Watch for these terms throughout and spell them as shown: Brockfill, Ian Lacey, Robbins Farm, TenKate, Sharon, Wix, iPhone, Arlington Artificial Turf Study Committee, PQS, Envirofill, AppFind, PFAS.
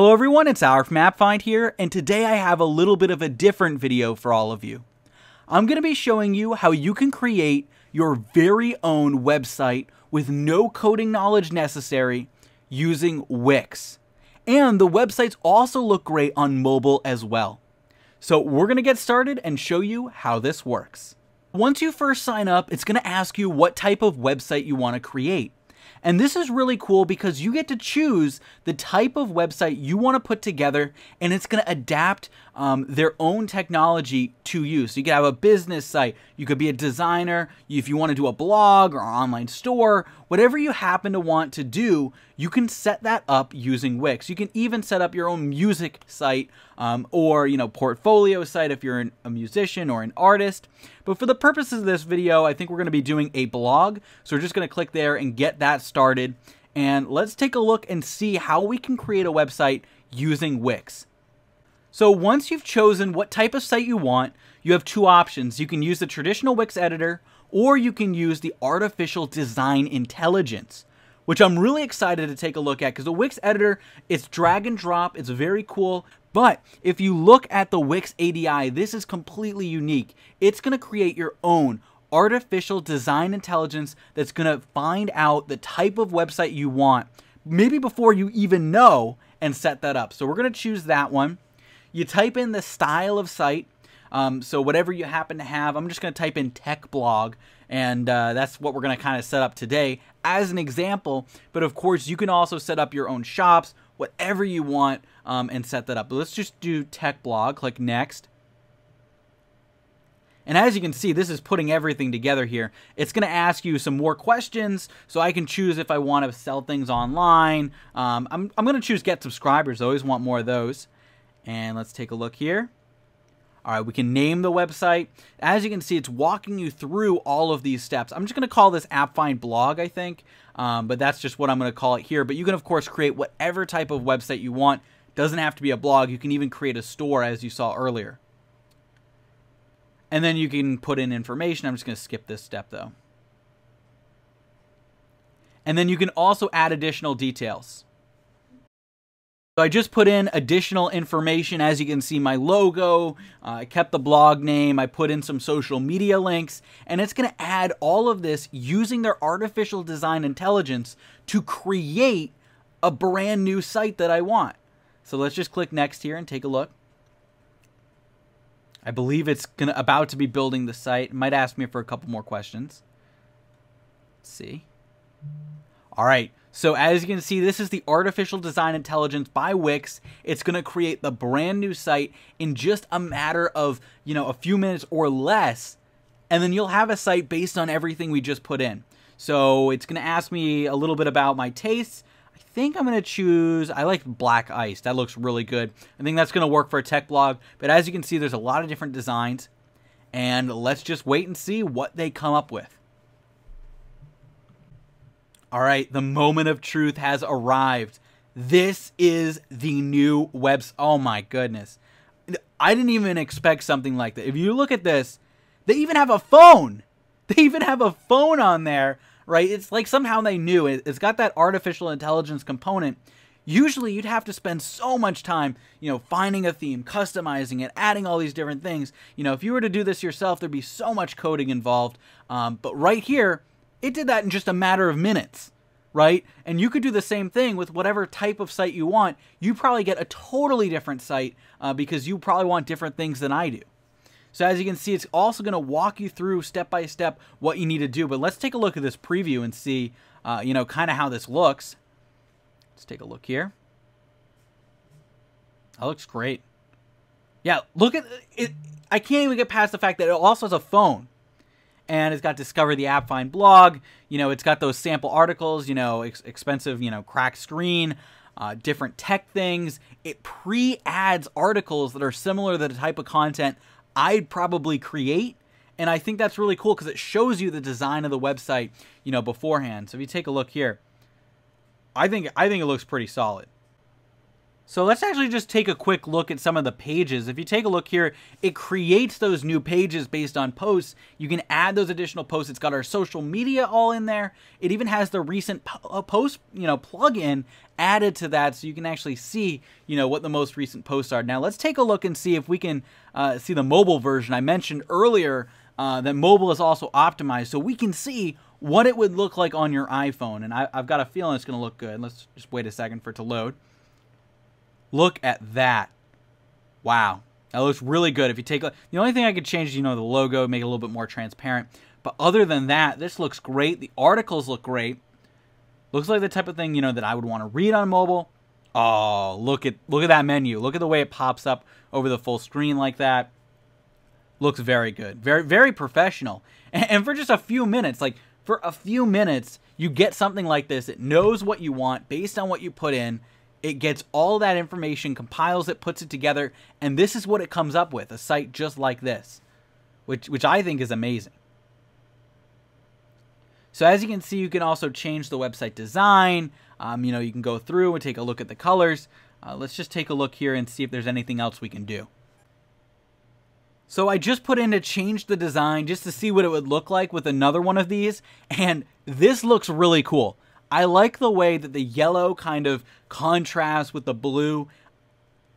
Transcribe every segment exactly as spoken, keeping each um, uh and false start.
Hello everyone, it's Howard from AppFind here, and today I have a little bit of a different video for all of you. I'm going to be showing you how you can create your very own website with no coding knowledge necessary using Wix. And the websites also look great on mobile as well. So we're going to get started and show you how this works. Once you first sign up, it's going to ask you what type of website you want to create. And this is really cool because you get to choose the type of website you want to put together, and it's going to adapt um, their own technology to you. So you could have a business site, you could be a designer, if you want to do a blog or online store, whatever you happen to want to do, you can set that up using Wix. You can even set up your own music site um, or you know portfolio site if you're an, a musician or an artist. But for the purposes of this video, I think we're going to be doing a blog. So we're just going to click there and get that started. And let's take a look and see how we can create a website using Wix. So once you've chosen what type of site you want, you have two options. You can use the traditional Wix editor, or you can use the artificial design intelligence, which I'm really excited to take a look at because the Wix editor, it's drag and drop. It's very cool. But if you look at the Wix A D I, this is completely unique. It's going to create your own artificial design intelligence that's going to find out the type of website you want, maybe before you even know, and set that up. So we're going to choose that one. You type in the style of site. Um, so whatever you happen to have, I'm just going to type in tech blog, and uh, that's what we're going to kind of set up today as an example. But of course, you can also set up your own shops, whatever you want, um, and set that up. But let's just do tech blog, click next. And as you can see, this is putting everything together here. It's going to ask you some more questions, so I can choose if I want to sell things online. Um, I'm, I'm going to choose get subscribers. I always want more of those. And let's take a look here. All right, we can name the website. As you can see, it's walking you through all of these steps. I'm just going to call this AppFind blog, I think, um, but that's just what I'm going to call it here. But you can, of course, create whatever type of website you want. Doesn't have to be a blog. You can even create a store, as you saw earlier. And then you can put in information. I'm just going to skip this step, though. And then you can also add additional details. So I just put in additional information. As you can see, my logo, uh, I kept the blog name, I put in some social media links, and it's going to add all of this using their artificial design intelligence to create a brand new site that I want. So let's just click next here and take a look. I believe it's gonna about to be building the site. It might ask me for a couple more questions. Let's see. All right. So as you can see, this is the artificial design intelligence by Wix. It's going to create the brand new site in just a matter of, you know, a few minutes or less. And then you'll have a site based on everything we just put in. So it's going to ask me a little bit about my tastes. I think I'm going to choose, I like black ice. That looks really good. I think that's going to work for a tech blog. But as you can see, there's a lot of different designs. And let's just wait and see what they come up with. All right, the moment of truth has arrived. This is the new website. Oh my goodness. I didn't even expect something like that. If you look at this, they even have a phone. They even have a phone on there, right? It's like somehow they knew it. It's got that artificial intelligence component. Usually you'd have to spend so much time, you know, finding a theme, customizing it, adding all these different things. You know, if you were to do this yourself, there'd be so much coding involved. Um, but right here, it did that in just a matter of minutes, right? And you could do the same thing with whatever type of site you want. You probably get a totally different site uh, because you probably want different things than I do. So as you can see, it's also going to walk you through step by step what you need to do. But let's take a look at this preview and see, uh, you know, kind of how this looks. Let's take a look here. That looks great. Yeah, look at it. I can't even get past the fact that it also has a phone. And it's got Discover the AppFind blog. You know, it's got those sample articles, you know, ex expensive, you know, cracked screen, uh, different tech things. It pre-adds articles that are similar to the type of content I'd probably create. And I think that's really cool because it shows you the design of the website, you know, beforehand. So if you take a look here, I think, I think it looks pretty solid. So let's actually just take a quick look at some of the pages. If you take a look here, it creates those new pages based on posts. You can add those additional posts. It's got our social media all in there. It even has the recent post, you know, plugin added to that, so you can actually see, you know, what the most recent posts are. Now let's take a look and see if we can uh, see the mobile version. I mentioned earlier uh, that mobile is also optimized, so we can see what it would look like on your iPhone. And I, I've got a feeling it's going to look good. Let's just wait a second for it to load. Look at that. Wow. That looks really good. If you take a, the only thing I could change is, you know, the logo, make it a little bit more transparent. But other than that, this looks great. The articles look great. Looks like the type of thing, you know, that I would want to read on mobile. Oh, look at look at that menu. Look at the way it pops up over the full screen like that. Looks very good. Very, very professional. And, and for just a few minutes, like for a few minutes, you get something like this. It knows what you want based on what you put in. It gets all that information, compiles it, puts it together, and this is what it comes up with, a site just like this, which which I think is amazing. So as you can see, you can also change the website design. Um, you know, you can go through and take a look at the colors. Uh, let's just take a look here and see if there's anything else we can do. So I just put in to change the design just to see what it would look like with another one of these, and this looks really cool. I like the way that the yellow kind of contrasts with the blue.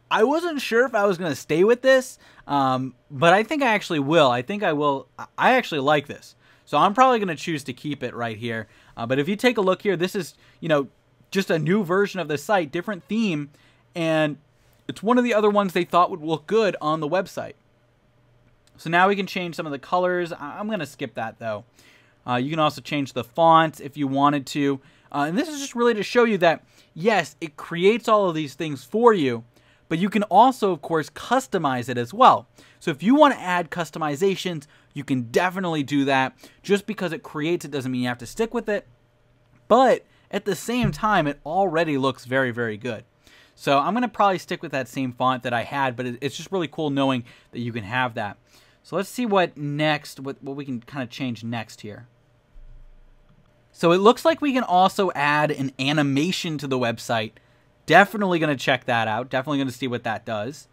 I wasn't sure if I was going to stay with this, um, but I think I actually will. I think I will. I actually like this. So I'm probably going to choose to keep it right here. Uh, but if you take a look here, this is, you know, just a new version of the site, different theme. And it's one of the other ones they thought would look good on the website. So now we can change some of the colors. I'm going to skip that, though. Uh, you can also change the font if you wanted to. Uh, and this is just really to show you that, yes, it creates all of these things for you, but you can also, of course, customize it as well. So if you want to add customizations, you can definitely do that. Just because it creates it doesn't mean you have to stick with it. But at the same time, it already looks very, very good. So I'm going to probably stick with that same font that I had, but it's just really cool knowing that you can have that. So let's see what next, what, what we can kind of change next here. So it looks like we can also add an animation to the website. Definitely going to check that out. Definitely going to see what that does.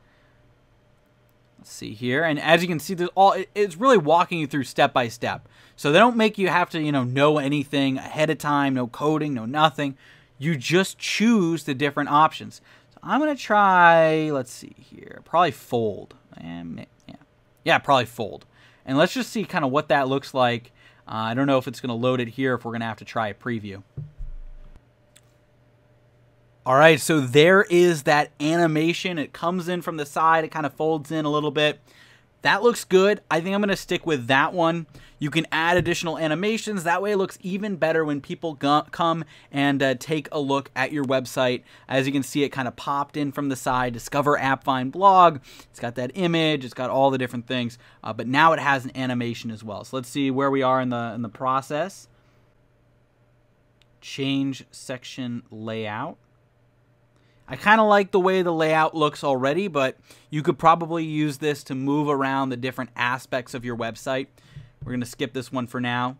Let's see here. And as you can see, there's all, it's really walking you through step by step. So they don't make you have to, you know, know anything ahead of time, no coding, no nothing. You just choose the different options. So I'm going to try, let's see here, probably fold. And yeah. yeah, probably fold. And let's just see kind of what that looks like. Uh, I don't know if it's going to load it here, if we're going to have to try a preview. All right, so there is that animation. It comes in from the side. It kind of folds in a little bit. That looks good. I think I'm going to stick with that one. You can add additional animations. That way it looks even better when people go come and uh, take a look at your website. As you can see, it kind of popped in from the side. Discover AppFind blog. It's got that image. It's got all the different things. Uh, but now it has an animation as well. So let's see where we are in the, in the process. Change section layout. I kind of like the way the layout looks already, but you could probably use this to move around the different aspects of your website. We're going to skip this one for now.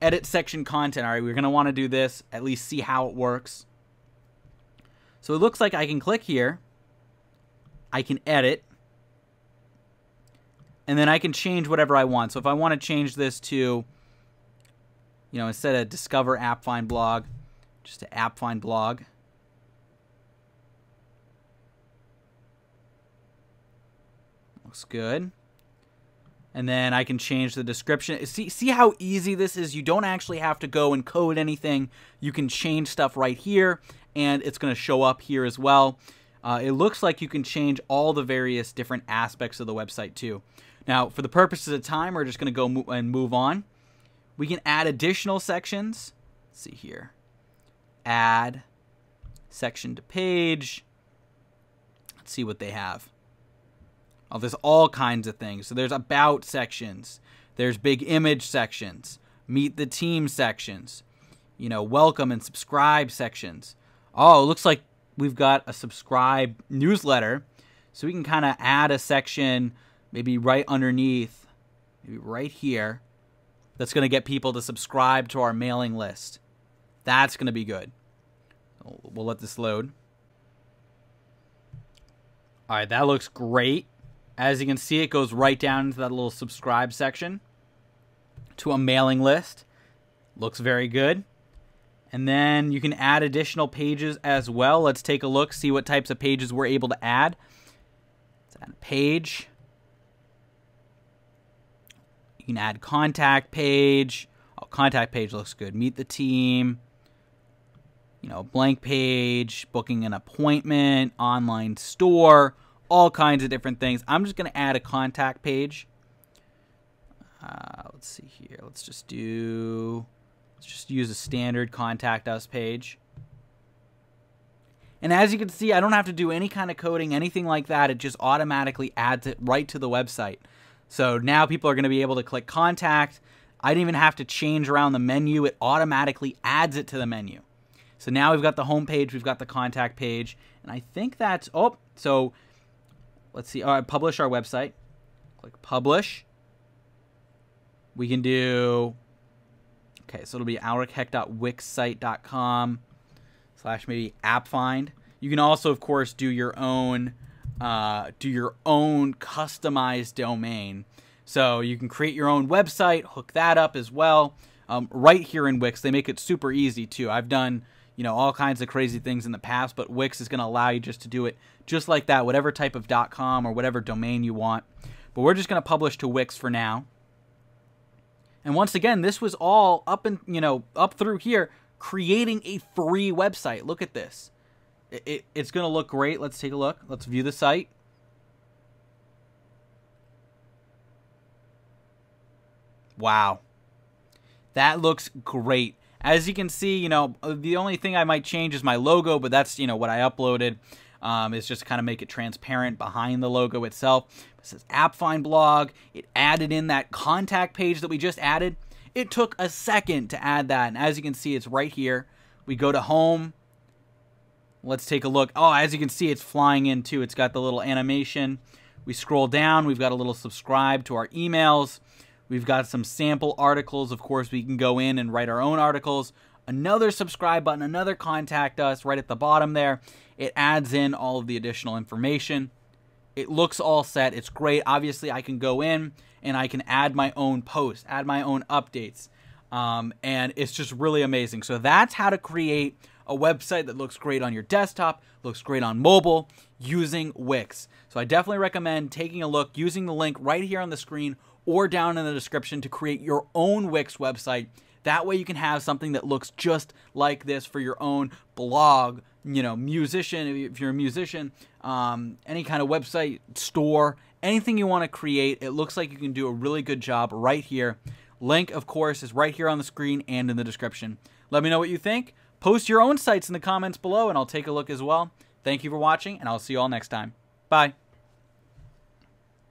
Edit section content. All right, we're going to want to do this, at least see how it works. So it looks like I can click here. I can edit. And then I can change whatever I want. So if I want to change this to, you know, instead of Discover AppFind Blog, just to AppFind Blog. Looks good. And then I can change the description. See, see how easy this is? You don't actually have to go and code anything. You can change stuff right here, and it's going to show up here as well. Uh, it looks like you can change all the various different aspects of the website too. Now, for the purposes of time, we're just going to go mo- and move on. We can add additional sections. Let's see here. Add section to page. Let's see what they have. Oh, there's all kinds of things. So there's about sections. There's big image sections. Meet the team sections. You know, welcome and subscribe sections. Oh, it looks like we've got a subscribe newsletter. So we can kind of add a section maybe right underneath, maybe right here, that's going to get people to subscribe to our mailing list. That's going to be good. We'll let this load. All right, that looks great. As you can see, it goes right down into that little subscribe section to a mailing list. Looks very good. And then you can add additional pages as well. Let's take a look, see what types of pages we're able to add. Let's add a page. You can add contact page. Oh, contact page looks good. Meet the team. You know, blank page, booking an appointment, online store, all kinds of different things. I'm just going to add a contact page. Uh, let's see here. Let's just do... Let's just use a standard contact us page. And as you can see, I don't have to do any kind of coding, anything like that. It just automatically adds it right to the website. So now people are going to be able to click contact. I didn't even have to change around the menu. It automatically adds it to the menu. So now we've got the home page, we've got the contact page, and I think that's, oh, so let's see, all right, publish our website. Click publish. We can do... Okay, so it'll be alrickeck.wixsite.com slash maybe AppFind. You can also, of course, do your own uh, do your own customized domain. So you can create your own website, hook that up as well. Um, right here in Wix, they make it super easy too. I've done you know all kinds of crazy things in the past, but Wix is going to allow you just to do it just like that, whatever type of .com or whatever domain you want. But we're just going to publish to Wix for now. And once again, this was all up and you know up through here, creating a free website. Look at this; it, it, it's going to look great. Let's take a look. Let's view the site. Wow, that looks great. As you can see, you know the only thing I might change is my logo, but that's you know what I uploaded. Um, is just kind of make it transparent behind the logo itself. It says AppFind blog. It added in that contact page that we just added. It took a second to add that. And as you can see, it's right here. We go to home. Let's take a look. Oh, as you can see, it's flying in too. It's got the little animation. We scroll down. We've got a little subscribe to our emails. We've got some sample articles. Of course, we can go in and write our own articles. Another subscribe button, another contact us right at the bottom there. It adds in all of the additional information. It looks all set. It's great. Obviously, I can go in and I can add my own posts, add my own updates. Um, and it's just really amazing. So that's how to create a website that looks great on your desktop, looks great on mobile using Wix. So I definitely recommend taking a look, using the link right here on the screen or down in the description to create your own Wix website. That way you can have something that looks just like this for your own blog, you know, musician, if you're a musician, um, any kind of website, store, anything you want to create. It looks like you can do a really good job right here. Link, of course, is right here on the screen and in the description. Let me know what you think. Post your own sites in the comments below, and I'll take a look as well. Thank you for watching, and I'll see you all next time. Bye.